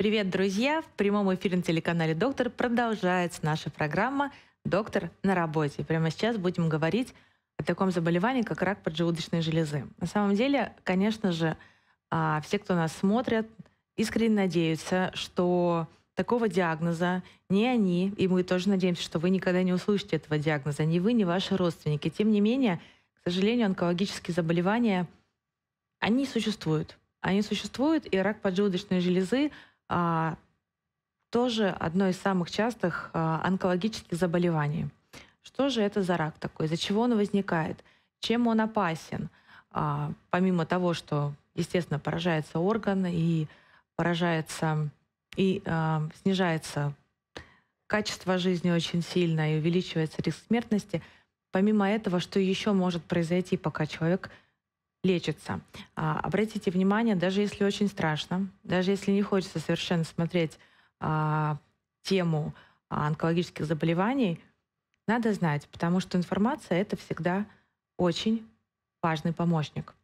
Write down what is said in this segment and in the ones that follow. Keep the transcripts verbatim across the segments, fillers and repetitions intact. Привет, друзья! В прямом эфире на телеканале «Доктор» продолжается наша программа «Доктор на работе». Прямо сейчас будем говорить о таком заболевании, как рак поджелудочной железы. На самом деле, конечно же, все, кто нас смотрят, искренне надеются, что такого диагноза не они, и мы тоже надеемся, что вы никогда не услышите этого диагноза, ни вы, ни ваши родственники. Тем не менее, к сожалению, онкологические заболевания, они существуют. Они существуют, и рак поджелудочной железы – тоже одно из самых частых онкологических заболеваний. Что же это за рак такой? Из-за чего он возникает? Чем он опасен? Помимо того, что, естественно, поражается орган и, поражается, и э, снижается качество жизни очень сильно и увеличивается риск смертности, помимо этого, что еще может произойти, пока человек лечится. А, обратите внимание, даже если очень страшно, даже если не хочется совершенно смотреть а, тему а, онкологических заболеваний, надо знать, потому что информация — это всегда очень важный помощник.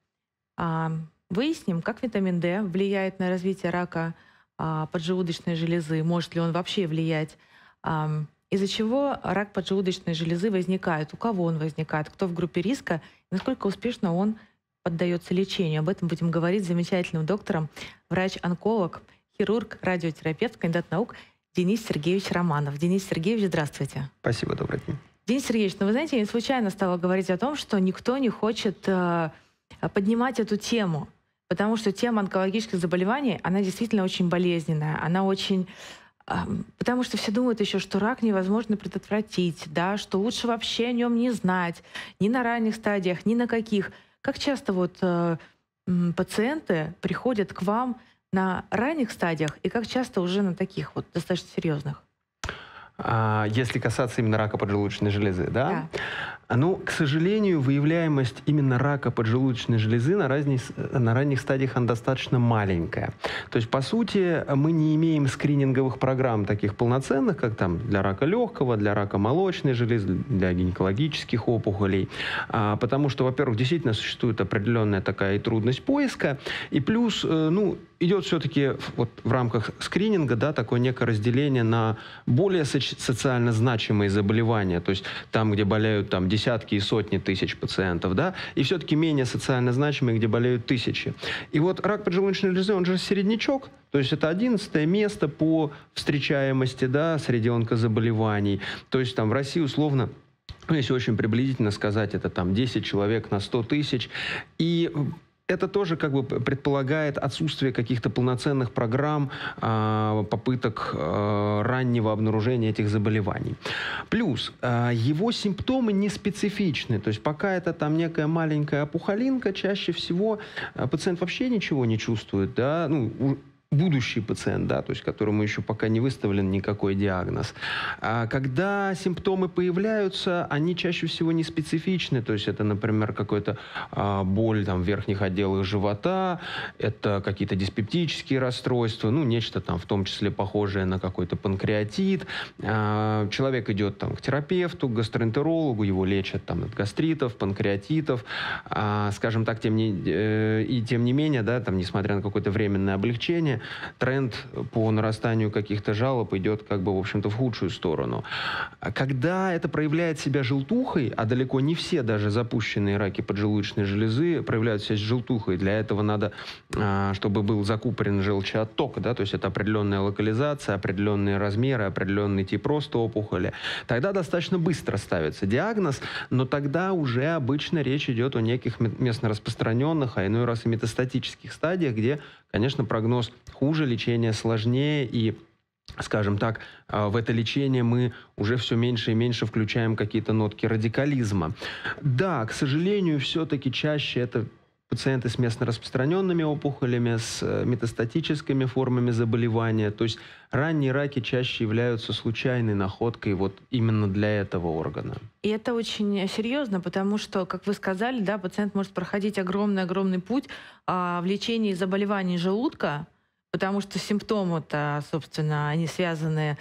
А, выясним, как витамин D влияет на развитие рака а, поджелудочной железы, может ли он вообще влиять, а, из-за чего рак поджелудочной железы возникает, у кого он возникает, кто в группе риска, насколько успешно он поддается лечению. Об этом будем говорить с замечательным доктором, врач-онколог, хирург, радиотерапевт, кандидат наук Денис Сергеевич Романов. Денис Сергеевич, здравствуйте. Спасибо, добрый день. Денис Сергеевич, ну вы знаете, я не случайно стала говорить о том, что никто не хочет э, поднимать эту тему, потому что тема онкологических заболеваний, она действительно очень болезненная, она очень... Э, потому что все думают еще, что рак невозможно предотвратить, да, что лучше вообще о нем не знать, ни на ранних стадиях, ни на каких... Как часто вот э, пациенты приходят к вам на ранних стадиях и как часто уже на таких вот достаточно серьезных? Если касаться именно рака поджелудочной железы, да? Да. Ну, к сожалению, выявляемость именно рака поджелудочной железы на, разни, на ранних стадиях она достаточно маленькая. То есть, по сути, мы не имеем скрининговых программ таких полноценных, как там для рака легкого, для рака молочной железы, для гинекологических опухолей. А, потому что, во-первых, действительно существует определенная такая и трудность поиска, и плюс, ну, идет все-таки вот в рамках скрининга, да, такое некое разделение на более социально значимые заболевания, то есть там, где болеют там, десятки и сотни тысяч пациентов, да, и все-таки менее социально значимые, где болеют тысячи. И вот рак поджелудочной железы, он же середнячок, то есть это одиннадцатое место по встречаемости, да, среди онкозаболеваний. То есть там в России условно, если очень приблизительно сказать, это там десять человек на сто тысяч. И это тоже как бы предполагает отсутствие каких-то полноценных программ, попыток раннего обнаружения этих заболеваний. Плюс его симптомы не специфичны, то есть пока это там некая маленькая опухолинка, чаще всего пациент вообще ничего не чувствует, да, ну, будущий пациент, да, то есть которому еще пока не выставлен никакой диагноз. А когда симптомы появляются, они чаще всего не специфичны, то есть это, например, какая-то а, боль там, в верхних отделах живота, это какие-то диспептические расстройства, ну, нечто там в том числе похожее на какой-то панкреатит. А, человек идет там к терапевту, к гастроэнтерологу, его лечат там от гастритов, панкреатитов, а, скажем так, тем не, э, и тем не менее, да, там, несмотря на какое-то временное облегчение, тренд по нарастанию каких-то жалоб идет, как бы, в общем-то, в худшую сторону. Когда это проявляет себя желтухой, а далеко не все даже запущенные раки поджелудочной железы проявляют себя желтухой, для этого надо, чтобы был закупорен желчеотток, да, то есть это определенная локализация, определенные размеры, определенный тип просто опухоли, тогда достаточно быстро ставится диагноз, но тогда уже обычно речь идет о неких местно распространенных, а иной раз и метастатических стадиях, где, конечно, прогноз хуже, лечение сложнее, и, скажем так, в это лечение мы уже все меньше и меньше включаем какие-то нотки радикализма. Да, к сожалению, все-таки чаще это пациенты с местно распространенными опухолями, с метастатическими формами заболевания. То есть ранние раки чаще являются случайной находкой вот именно для этого органа. И это очень серьезно, потому что, как вы сказали, да, пациент может проходить огромный-огромный путь а, в лечении заболеваний желудка, потому что симптомы-то, собственно, они связаны,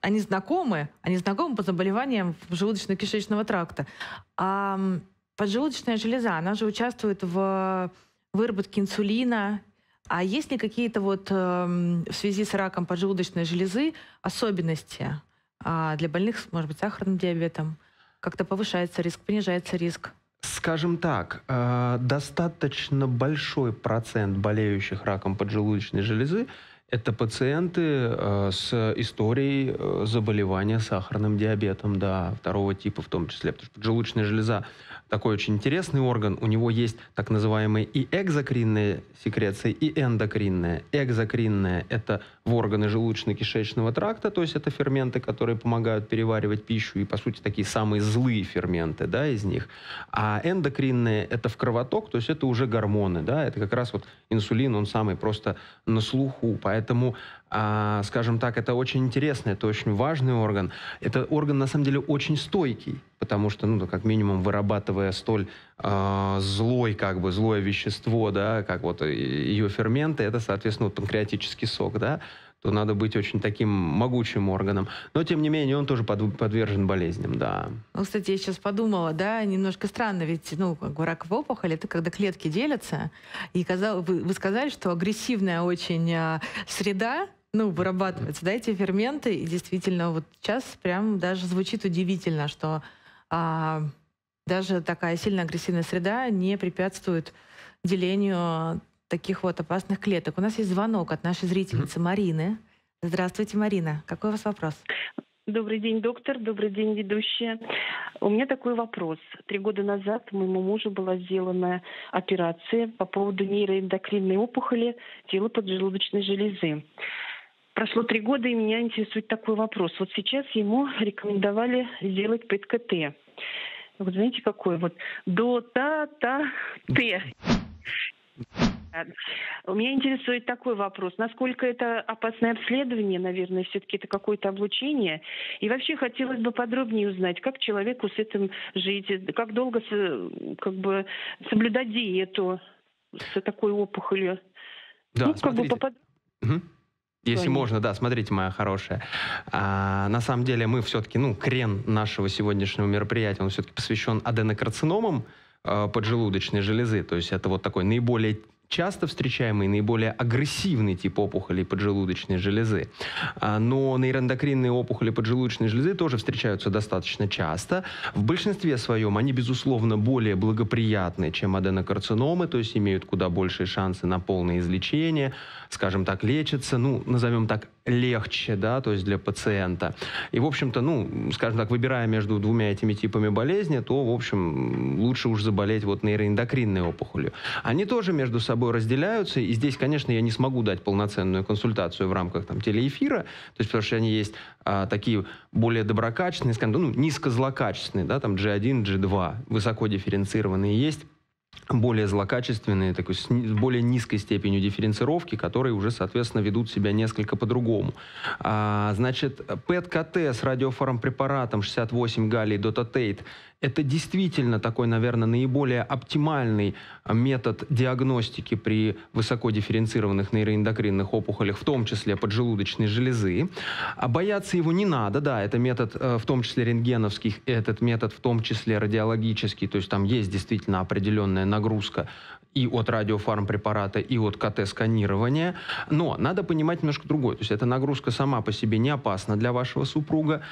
они знакомы, они знакомы по заболеваниям желудочно-кишечного тракта. А поджелудочная железа, она же участвует в выработке инсулина, А есть ли какие-то вот э, в связи с раком поджелудочной железы особенности э, для больных, может быть, сахарным диабетом? Как-то повышается риск, понижается риск? Скажем так, э, достаточно большой процент болеющих раком поджелудочной железы это пациенты э, с историей э, заболевания сахарным диабетом, да, второго типа в том числе. Потому что поджелудочная железа такой очень интересный орган. У него есть так называемые и экзокринные секреции, и эндокринные. Экзокринные – это в органы желудочно-кишечного тракта, то есть это ферменты, которые помогают переваривать пищу, и, по сути, такие самые злые ферменты, да, из них. А эндокринные – это в кровоток, то есть это уже гормоны, да, это как раз вот инсулин, он самый просто на слуху, поэтому Поэтому, скажем так, это очень интересно, это очень важный орган. Это орган, на самом деле, очень стойкий, потому что, ну, как минимум, вырабатывая столь э, злой, как бы, злое вещество, да, как вот ее ферменты, это, соответственно, вот панкреатический сок, да, то надо быть очень таким могучим органом. Но, тем не менее, он тоже под, подвержен болезням, да. Ну, кстати, я сейчас подумала, да, немножко странно, ведь, ну, раковая опухоль, это когда клетки делятся, и казалось, вы, вы сказали, что агрессивная очень э, среда, ну, вырабатывается, да, эти ферменты, и действительно, вот сейчас прям даже звучит удивительно, что... А даже такая сильно агрессивная среда не препятствует делению таких вот опасных клеток. У нас есть звонок от нашей зрительницы Марины. Здравствуйте, Марина. Какой у вас вопрос? Добрый день, доктор. Добрый день, ведущая. У меня такой вопрос. Три года назад моему мужу была сделана операция по поводу нейроэндокринной опухоли тела поджелудочной железы. Прошло три года, и меня интересует такой вопрос. Вот сейчас ему рекомендовали сделать ПЭТ-КТ. Вот знаете, какой вот? До-та-та-т. Меня интересует такой вопрос. Насколько это опасное обследование, наверное, все-таки это какое-то облучение? И вообще хотелось бы подробнее узнать, как человеку с этим жить, как долго как бы соблюдать диету с такой опухолью. Да, ну, как бы попад... угу. Если можно, да, смотрите, моя хорошая. А, на самом деле мы все-таки, ну, крен нашего сегодняшнего мероприятия, он все-таки посвящен аденокарциномам а, поджелудочной железы. То есть это вот такой наиболее часто встречаемый, наиболее агрессивный тип опухолей поджелудочной железы. А, но нейроэндокринные опухоли поджелудочной железы тоже встречаются достаточно часто. В большинстве своем они, безусловно, более благоприятны, чем аденокарциномы, то есть имеют куда большие шансы на полное излечение, скажем так, лечится, ну, назовем так, легче, да, то есть для пациента. И, в общем-то, ну, скажем так, выбирая между двумя этими типами болезни, то, в общем, лучше уж заболеть вот нейроэндокринной опухолью. Они тоже между собой разделяются, и здесь, конечно, я не смогу дать полноценную консультацию в рамках там телеэфира, то есть, потому что они есть а, такие более доброкачественные, скажем, ну, низкозлокачественные, да, там джи один, джи два, высоко дифференцированные есть, более злокачественные, такой, с более низкой степенью дифференцировки, которые уже, соответственно, ведут себя несколько по-другому. А, значит, ПЭТ-КТ с радиофармпрепаратом шестьдесят восемь галлий-дотатейт это действительно такой, наверное, наиболее оптимальный метод диагностики при высокодифференцированных нейроэндокринных опухолях, в том числе поджелудочной железы. А бояться его не надо, да, это метод в том числе рентгеновских, этот метод в том числе радиологический, то есть там есть действительно определенная нагрузка и от радиофармпрепарата, и от КТ-сканирования. Но надо понимать немножко другое. То есть эта нагрузка сама по себе не опасна для вашего супруга,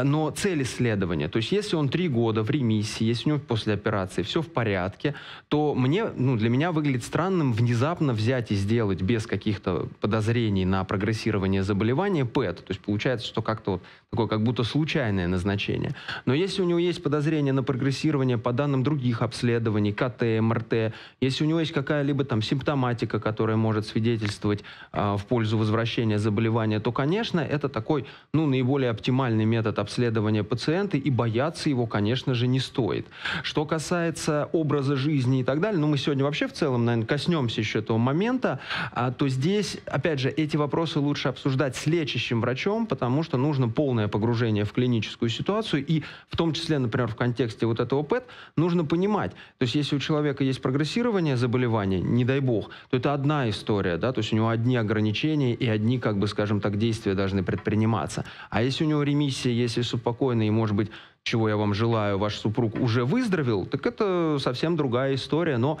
но цель исследования, то есть если он три года в ремиссии, если у него после операции все в порядке, то мне, ну, для меня выглядит странным внезапно взять и сделать без каких-то подозрений на прогрессирование заболевания ПЭТ. То есть получается, что как-то вот такое как будто случайное назначение. Но если у него есть подозрение на прогрессирование по данным других обследований, КТ, МРТ, если у него есть какая-либо там симптоматика, которая может свидетельствовать э, в пользу возвращения заболевания, то, конечно, это такой, ну, наиболее оптимальный метод обследования пациента, и бояться его, конечно же, не стоит. Что касается образа жизни и так далее, ну, мы сегодня вообще в целом, наверное, коснемся еще этого момента, а, то здесь, опять же, эти вопросы лучше обсуждать с лечащим врачом, потому что нужно полное погружение в клиническую ситуацию, и в том числе, например, в контексте вот этого ПЭТ нужно понимать, то есть если у человека есть прогрессирование заболевания, не дай бог, то это одна история, да, то есть у него одни ограничения и одни, как бы, скажем так, действия должны предприниматься. А если у него ремиссия, есть если спокойно, и, может быть, чего я вам желаю, ваш супруг уже выздоровел, так это совсем другая история, но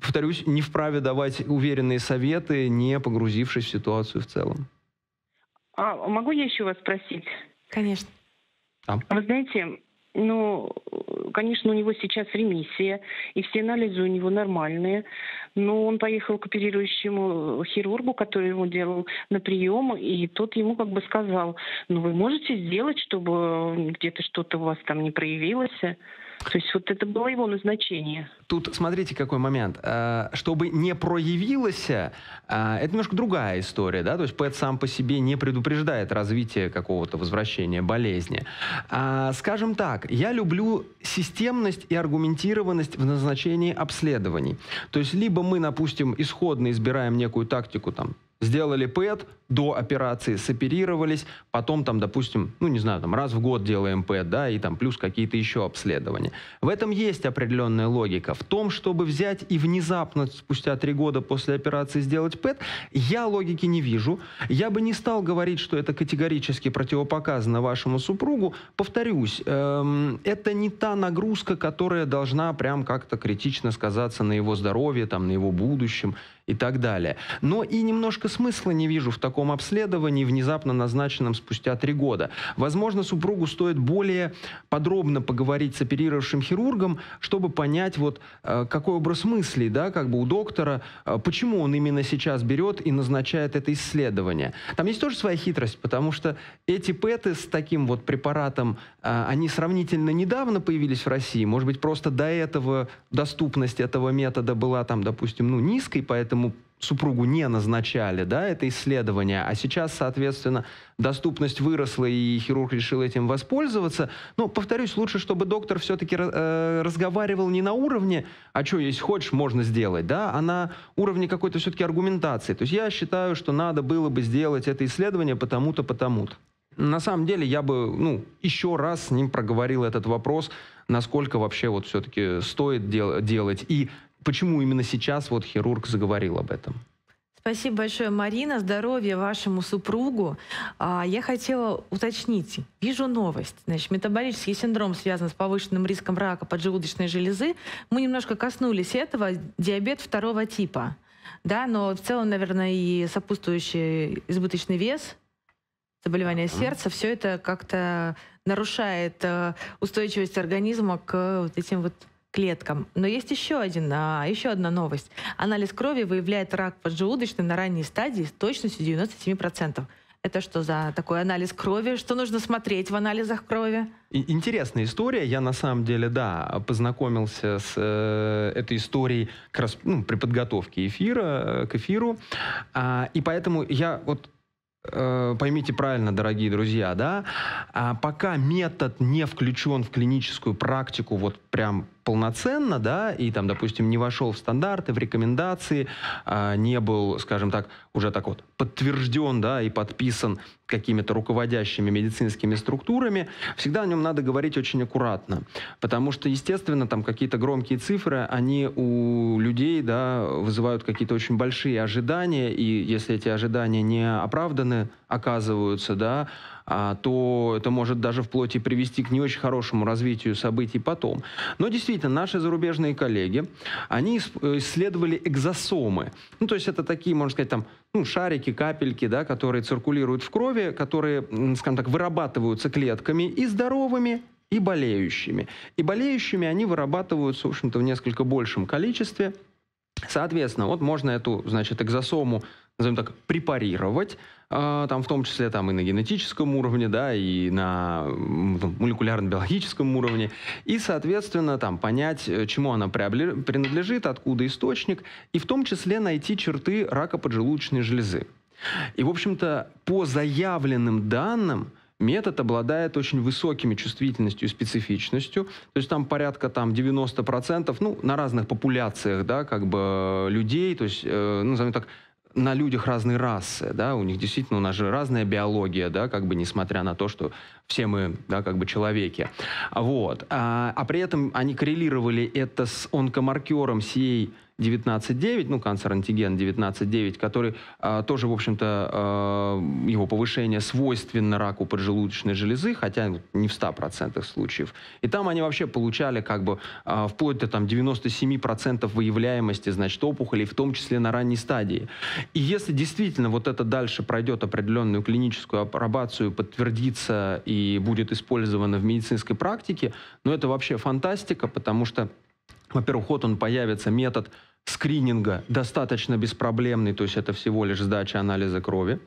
повторюсь, не вправе давать уверенные советы, не погрузившись в ситуацию в целом. А могу я еще вас спросить? Конечно. А? Вы знаете, ну, конечно, у него сейчас ремиссия, и все анализы у него нормальные, но он поехал к оперирующему хирургу, который ему делал на прием, и тот ему как бы сказал, ну, вы можете сделать, чтобы где-то что-то у вас там не проявилось? То есть вот это было его назначение. Тут смотрите, какой момент. Чтобы не проявилось, это немножко другая история, да? То есть ПЭТ сам по себе не предупреждает развитие какого-то возвращения болезни. Скажем так, я люблю системность и аргументированность в назначении обследований. То есть либо мы, допустим, исходно избираем некую тактику, там, сделали ПЭТ, до операции соперировались, потом там, допустим, ну не знаю, там раз в год делаем ПЭТ, да, и там плюс какие-то еще обследования. В этом есть определенная логика. В том, чтобы взять и внезапно спустя три года после операции сделать ПЭТ, я логики не вижу. Я бы не стал говорить, что это категорически противопоказано вашему супругу. Повторюсь, эм, это не та нагрузка, которая должна прям как-то критично сказаться на его здоровье, там, на его будущем и так далее. Но и немножко смысла не вижу в таком обследовании, внезапно назначенном спустя три года. Возможно, супругу стоит более подробно поговорить с оперировавшим хирургом, чтобы понять, вот какой образ мыслей, да, как бы у доктора, почему он именно сейчас берет и назначает это исследование. Там есть тоже своя хитрость, потому что эти ПЭТы с таким вот препаратом, они сравнительно недавно появились в России, может быть, просто до этого доступность этого метода была там, допустим, ну, низкой, поэтому супругу не назначали, да, это исследование, а сейчас, соответственно, доступность выросла, и хирург решил этим воспользоваться. Но, повторюсь, лучше, чтобы доктор все-таки э, разговаривал не на уровне, а что, если хочешь, можно сделать, да, а на уровне какой-то все-таки аргументации. То есть я считаю, что надо было бы сделать это исследование потому-то, потому-то. На самом деле, я бы, ну, еще раз с ним проговорил этот вопрос, насколько вообще вот все-таки стоит дел- делать, и почему именно сейчас вот хирург заговорил об этом? Спасибо большое, Марина. Здоровья вашему супругу. Я хотела уточнить. Вижу новость. Значит, метаболический синдром связан с повышенным риском рака поджелудочной железы. Мы немножко коснулись этого. Диабет второго типа. Да, но в целом, наверное, и сопутствующий избыточный вес, заболевания сердца, все это как-то нарушает устойчивость организма к вот этим вот клеткам. Но есть еще, один, а, еще одна новость. Анализ крови выявляет рак поджелудочной на ранней стадии с точностью девяноста семи процентов. Это что за такой анализ крови? Что нужно смотреть в анализах крови? Интересная история. Я, на самом деле, да, познакомился с э, этой историей как раз, ну, при подготовке эфира, э, к эфиру. А, и поэтому я вот... Поймите правильно, дорогие друзья, да, а пока метод не включен в клиническую практику вот прям полноценно, да, и там, допустим, не вошел в стандарты, в рекомендации, а не был, скажем так, уже так вот подтвержден, да, и подписан какими-то руководящими медицинскими структурами, всегда о нем надо говорить очень аккуратно, потому что, естественно, там какие-то громкие цифры, они у людей, да, вызывают какие-то очень большие ожидания, и если эти ожидания не оправданы, оказываются, да, то это может даже вплоть и привести к не очень хорошему развитию событий потом. Но действительно, наши зарубежные коллеги, они исследовали экзосомы. Ну, то есть это такие, можно сказать, там, ну, шарики, капельки, да, которые циркулируют в крови, которые, скажем так, вырабатываются клетками и здоровыми, и болеющими. И болеющими они вырабатываются, в общем-то, в несколько большем количестве. Соответственно, вот можно эту, значит, экзосому, назовем так, препарировать, э, там, в том числе там, и на генетическом уровне, да, и на молекулярно-биологическом уровне, и, соответственно, там, понять, чему она принадлежит, откуда источник, и в том числе найти черты рака поджелудочной железы. И, в общем-то, по заявленным данным, метод обладает очень высокими чувствительностью и специфичностью, то есть там порядка там, девяноста процентов, ну, на разных популяциях, да, как бы, людей, то есть, э, ну, назовем так, на людях разной расы, да, у них действительно, у нас же разная биология, да, как бы, несмотря на то, что все мы, да, как бы, человеки, вот, а, а при этом они коррелировали это с онкомаркером си эй девятнадцать си эй девятнадцать девять, ну, канцер-антиген девятнадцать девять, который а, тоже, в общем-то, а, его повышение свойственно раку поджелудочной железы, хотя не в ста процентах случаев. И там они вообще получали как бы а, вплоть до там, девяноста семи процентов выявляемости, значит, опухолей, в том числе на ранней стадии. И если действительно вот это дальше пройдет определенную клиническую апробацию, подтвердится и будет использовано в медицинской практике, ну, это вообще фантастика, потому что, во-первых, вот он появится метод скрининга, достаточно беспроблемный, то есть это всего лишь сдача анализа крови.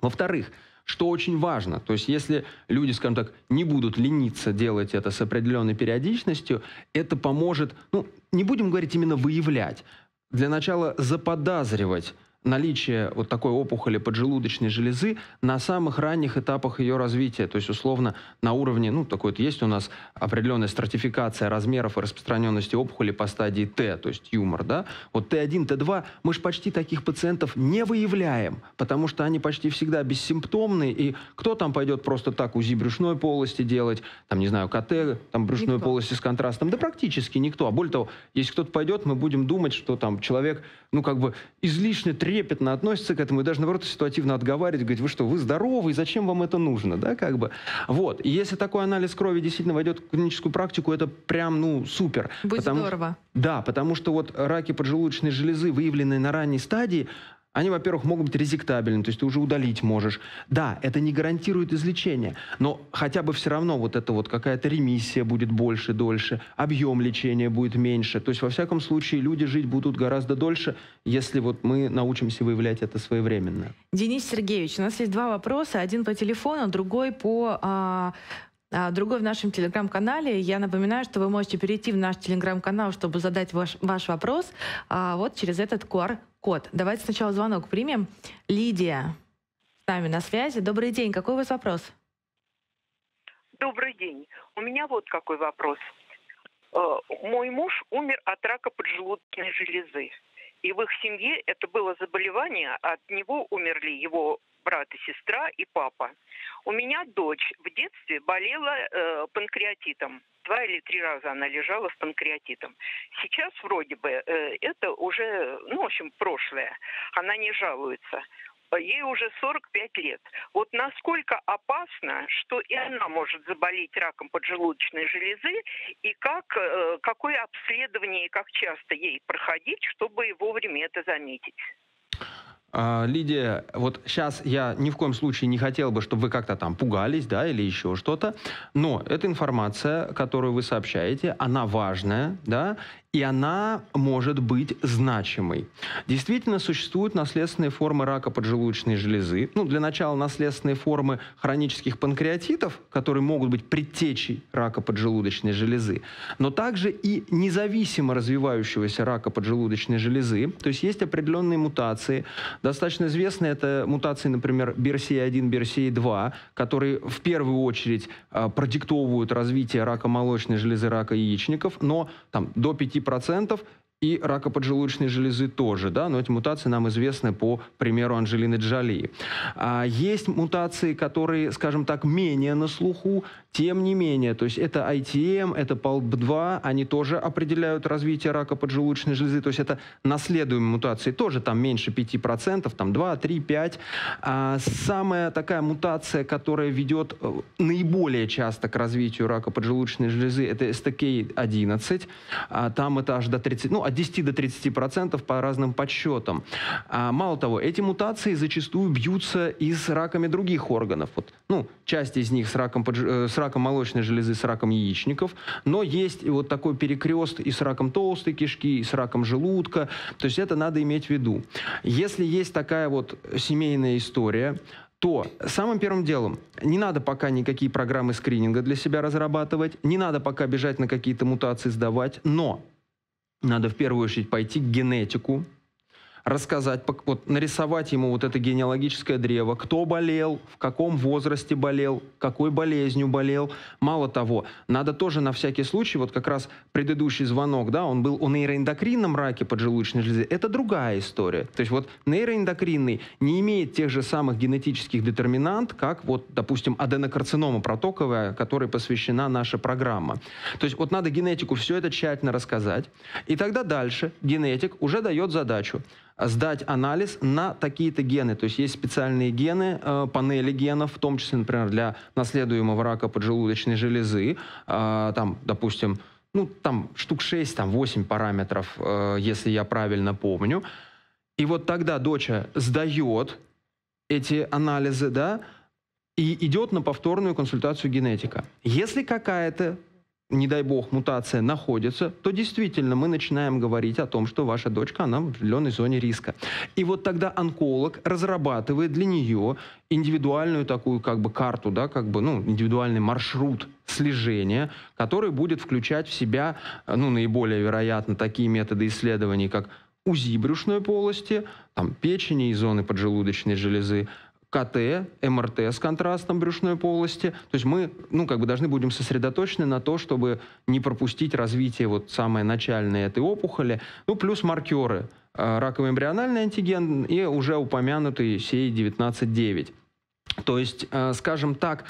Во-вторых, что очень важно, то есть если люди, скажем так, не будут лениться делать это с определенной периодичностью, это поможет, ну, не будем говорить именно выявлять, для начала заподозривать наличие вот такой опухоли поджелудочной железы на самых ранних этапах ее развития. То есть, условно, на уровне, ну, такой вот есть у нас определенная стратификация размеров и распространенности опухоли по стадии Т, то есть тюмор, да? Вот Т один, Т два, мы же почти таких пациентов не выявляем, потому что они почти всегда бессимптомные, и кто там пойдет просто так УЗИ брюшной полости делать, там, не знаю, КТ, там, брюшной никто. полости с контрастом, да практически никто. А более того, если кто-то пойдет, мы будем думать, что там человек, ну, как бы излишне требует, трепетно относится к этому и даже, наоборот, ситуативно отговаривать, говорить, вы что, вы здоровы, зачем вам это нужно, да, как бы. Вот, и если такой анализ крови действительно войдет в клиническую практику, это прям, ну, супер. Будет потому, здорово. Да, потому что вот раки поджелудочной железы, выявленные на ранней стадии, они, во-первых, могут быть резектабельны, то есть ты уже удалить можешь. Да, это не гарантирует излечение, но хотя бы все равно вот это вот какая-то ремиссия будет больше, дольше, объем лечения будет меньше. То есть, во всяком случае, люди жить будут гораздо дольше, если вот мы научимся выявлять это своевременно. Денис Сергеевич, у нас есть два вопроса. Один по телефону, другой по... А... Другой в нашем телеграм-канале. Я напоминаю, что вы можете перейти в наш телеграм-канал, чтобы задать ваш, ваш вопрос а вот через этот ку ар-код. Давайте сначала звонок примем. Лидия с нами на связи. Добрый день. Какой у вас вопрос? Добрый день. У меня вот какой вопрос. Мой муж умер от рака поджелудочной железы. И в их семье это было заболевание, от него умерли его брат и сестра и папа. У меня дочь в детстве болела э, панкреатитом. Два или три раза она лежала с панкреатитом. Сейчас вроде бы э, это уже, ну, в общем, прошлое. Она не жалуется. Ей уже сорок пять лет. Вот насколько опасно, что и она может заболеть раком поджелудочной железы, и как, э, какое обследование и как часто ей проходить, чтобы вовремя это заметить. Лидия, вот сейчас я ни в коем случае не хотел бы, чтобы вы как-то там пугались, да, или еще что-то, но эта информация, которую вы сообщаете, она важная, да, и она может быть значимой. Действительно, существуют наследственные формы рака поджелудочной железы. Ну, для начала, наследственные формы хронических панкреатитов, которые могут быть предтечей рака поджелудочной железы, но также и независимо развивающегося рака поджелудочной железы. То есть есть определенные мутации. Достаточно известны это мутации, например, Берсей один, Берсей два, которые в первую очередь э, продиктовывают развитие рака молочной железы, рака яичников, но там, до пяти процентов, и рака поджелудочной железы тоже, да, но эти мутации нам известны по примеру Анджелины Джоли. А есть мутации, которые, скажем так, менее на слуху, тем не менее, то есть это ай ти эм, это палп два, они тоже определяют развитие рака поджелудочной железы, то есть это наследуемые мутации, тоже там меньше пяти процентов, там два, три, пять. А самая такая мутация, которая ведет наиболее часто к развитию рака поджелудочной железы, это эс тэ ка одиннадцать, а там это аж до тридцати, ну, от десяти до тридцати процентов по разным подсчетам. А, мало того, эти мутации зачастую бьются и с раками других органов. Вот, ну, часть из них с раком, с раком молочной железы, с раком яичников, но есть и вот такой перекрест и с раком толстой кишки, и с раком желудка. То есть это надо иметь в виду. Если есть такая вот семейная история, то самым первым делом не надо пока никакие программы скрининга для себя разрабатывать, не надо пока бежать на какие-то мутации сдавать, но надо в первую очередь пойти к генетику, рассказать, вот, нарисовать ему вот это генеалогическое древо, кто болел, в каком возрасте болел, какой болезнью болел. Мало того, надо тоже на всякий случай, вот как раз предыдущий звонок, да, он был о нейроэндокринном раке поджелудочной железы, это другая история. То есть вот нейроэндокринный не имеет тех же самых генетических детерминант, как вот, допустим, аденокарцинома протоковая, которой посвящена наша программа. То есть вот надо генетику все это тщательно рассказать, и тогда дальше генетик уже дает задачу сдать анализ на такие-то гены. То есть есть специальные гены, э, панели генов, в том числе, например, для наследуемого рака поджелудочной железы. Э, там, допустим, ну, там штук шесть, там восемь параметров, э, если я правильно помню. И вот тогда доча сдает эти анализы, да, и идет на повторную консультацию генетика. Если какая-то, не дай бог, мутация находится, то действительно мы начинаем говорить о том, что ваша дочка, она в определенной зоне риска. И вот тогда онколог разрабатывает для нее индивидуальную такую как бы карту, да, как бы, ну, индивидуальный маршрут слежения, который будет включать в себя, ну, наиболее вероятно, такие методы исследований, как УЗИ брюшной полости, там, печени и зоны поджелудочной железы, КТ, МРТ с контрастом брюшной полости. То есть мы, ну, как бы должны будем сосредоточены на то, чтобы не пропустить развитие вот самой начальной этой опухоли. Ну, плюс маркеры. Раковый эмбриональный антиген и уже упомянутый си эй девятнадцать девять. То есть, скажем так,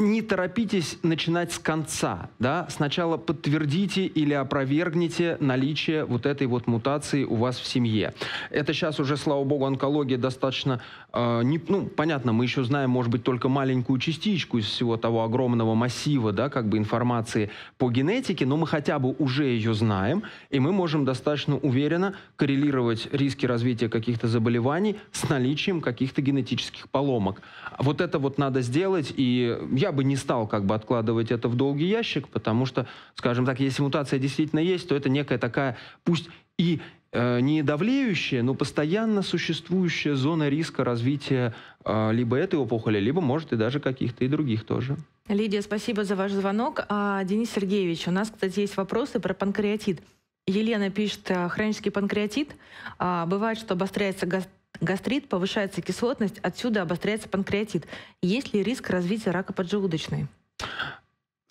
не торопитесь начинать с конца, да? Сначала подтвердите или опровергните наличие вот этой вот мутации у вас в семье. Это сейчас уже, слава богу, онкология достаточно... Э, не, ну, понятно, мы еще знаем, может быть, только маленькую частичку из всего того огромного массива, да, как бы информации по генетике, но мы хотя бы уже ее знаем, и мы можем достаточно уверенно коррелировать риски развития каких-то заболеваний с наличием каких-то генетических поломок. Вот это вот надо сделать, и я Я бы не стал как бы откладывать это в долгий ящик, потому что, скажем так, если мутация действительно есть, то это некая такая, пусть и э, не давлеющая, но постоянно существующая зона риска развития э, либо этой опухоли, либо, может, и даже каких-то и других тоже. Лидия, спасибо за ваш звонок. А, Денис Сергеевич, у нас, кстати, есть вопросы про панкреатит. Елена пишет, хронический панкреатит. А, бывает, что обостряется гастрит, Гастрит, повышается кислотность, отсюда обостряется панкреатит. Есть ли риск развития рака поджелудочной?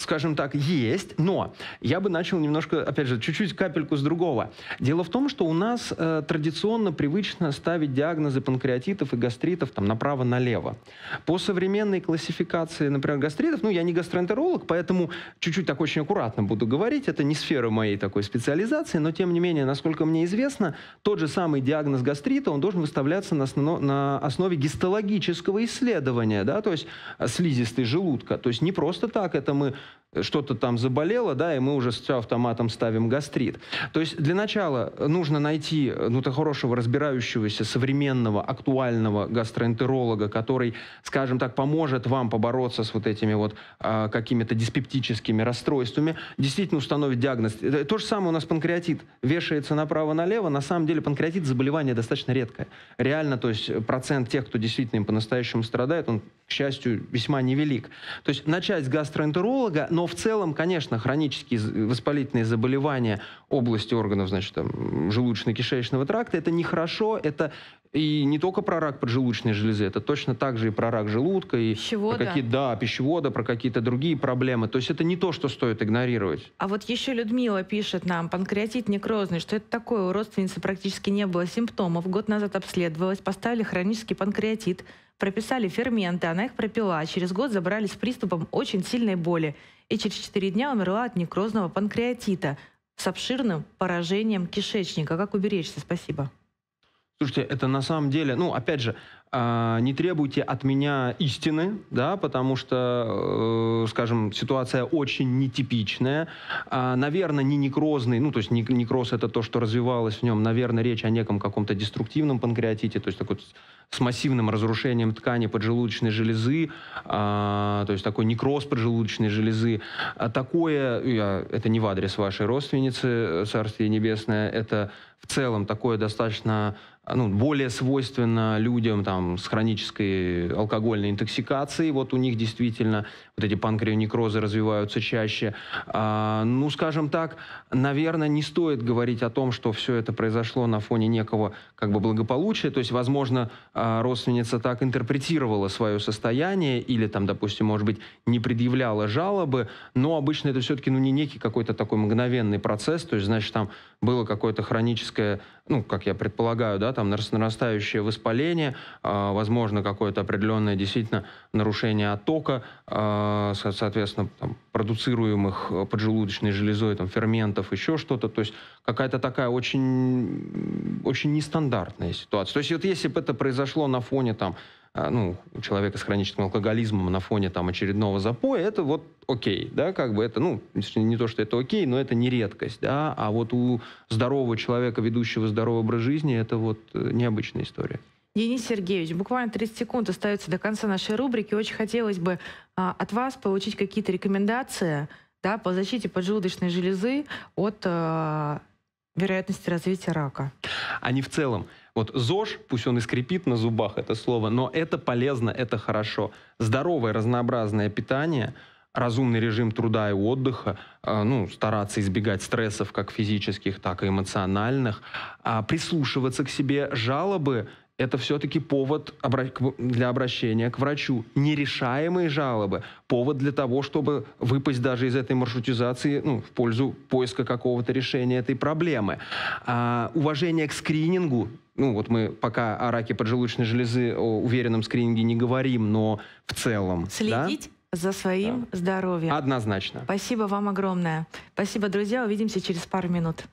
Скажем так, есть, но я бы начал немножко, опять же, чуть-чуть капельку с другого. Дело в том, что у нас э, традиционно привычно ставить диагнозы панкреатитов и гастритов там направо-налево. По современной классификации, например, гастритов, ну, я не гастроэнтеролог, поэтому чуть-чуть так очень аккуратно буду говорить, это не сфера моей такой специализации, но тем не менее, насколько мне известно, тот же самый диагноз гастрита, он должен выставляться на, основ... на основе гистологического исследования, да, то есть слизистой желудка. То есть не просто так, это мы... что-то там заболело, да, и мы уже с автоматом ставим гастрит. То есть для начала нужно найти, ну, то хорошего, разбирающегося, современного, актуального гастроэнтеролога, который, скажем так, поможет вам побороться с вот этими вот э, какими-то диспептическими расстройствами, действительно установить диагноз. То же самое у нас панкреатит вешается направо-налево. На самом деле панкреатит — заболевание достаточно редкое. Реально, то есть процент тех, кто действительно им по-настоящему страдает, он, к счастью, весьма невелик. То есть начать с гастроэнтеролога, но в целом, конечно, хронические воспалительные заболевания области органов, значит, желудочно-кишечного тракта, это нехорошо, это и не только про рак поджелудочной железы, это точно так же и про рак желудка, и про какие-то, да, пищевода, про какие-то другие проблемы. То есть это не то, что стоит игнорировать. А вот еще Людмила пишет нам, панкреатит некрозный, что это такое? У родственницы практически не было симптомов, год назад обследовалась, поставили хронический панкреатит, прописали ферменты, она их пропила, а через год забрали с приступом очень сильной боли. И через четыре дня умерла от некрозного панкреатита с обширным поражением кишечника. Как уберечься? Спасибо. Слушайте, это на самом деле, ну, опять же, не требуйте от меня истины, да, потому что, скажем, ситуация очень нетипичная. Наверное, не некрозный, ну, то есть некроз — это то, что развивалось в нем. Наверное, речь о неком каком-то деструктивном панкреатите, то есть такой с массивным разрушением ткани поджелудочной железы, то есть такой некроз поджелудочной железы. Такое, это не в адрес вашей родственницы, царствие небесное, это в целом такое достаточно... Ну, более свойственно людям там, с хронической алкогольной интоксикацией. Вот у них действительно вот эти панкреонекрозы развиваются чаще. А, ну, скажем так, наверное, не стоит говорить о том, что все это произошло на фоне некого как бы благополучия. То есть, возможно, родственница так интерпретировала свое состояние или там, допустим, может быть, не предъявляла жалобы, но обычно это все-таки ну, не некий какой-то такой мгновенный процесс, то есть, значит, там было какое-то хроническое, ну, как я предполагаю, да, там нарастающее воспаление, э, возможно, какое-то определенное действительно нарушение оттока, э, соответственно, там, продуцируемых поджелудочной железой, там, ферментов, еще что-то, то есть какая-то такая очень, очень нестандартная ситуация. То есть вот если бы это произошло на фоне, там, ну, у человека с хроническим алкоголизмом на фоне там очередного запоя, это вот окей, да, как бы это, ну, не то, что это окей, но это не редкость, да, а вот у здорового человека, ведущего здоровый образ жизни, это вот необычная история. Денис Сергеевич, буквально тридцать секунд остается до конца нашей рубрики, очень хотелось бы а, от вас получить какие-то рекомендации, да, по защите поджелудочной железы от а, вероятности развития рака. А не в целом. Вот ЗОЖ, пусть он и скрипит на зубах это слово, но это полезно, это хорошо. Здоровое, разнообразное питание, разумный режим труда и отдыха, э, ну, стараться избегать стрессов как физических, так и эмоциональных, а прислушиваться к себе, жалобы – это все-таки повод для обращения к врачу. Нерешаемые жалобы – повод для того, чтобы выпасть даже из этой маршрутизации, ну, в пользу поиска какого-то решения этой проблемы. А, уважение к скринингу. Ну, вот мы пока о раке поджелудочной железы, о уверенном скрининге не говорим, но в целом. Следить, да, за своим, да, здоровьем. Однозначно. Спасибо вам огромное. Спасибо, друзья. Увидимся через пару минут.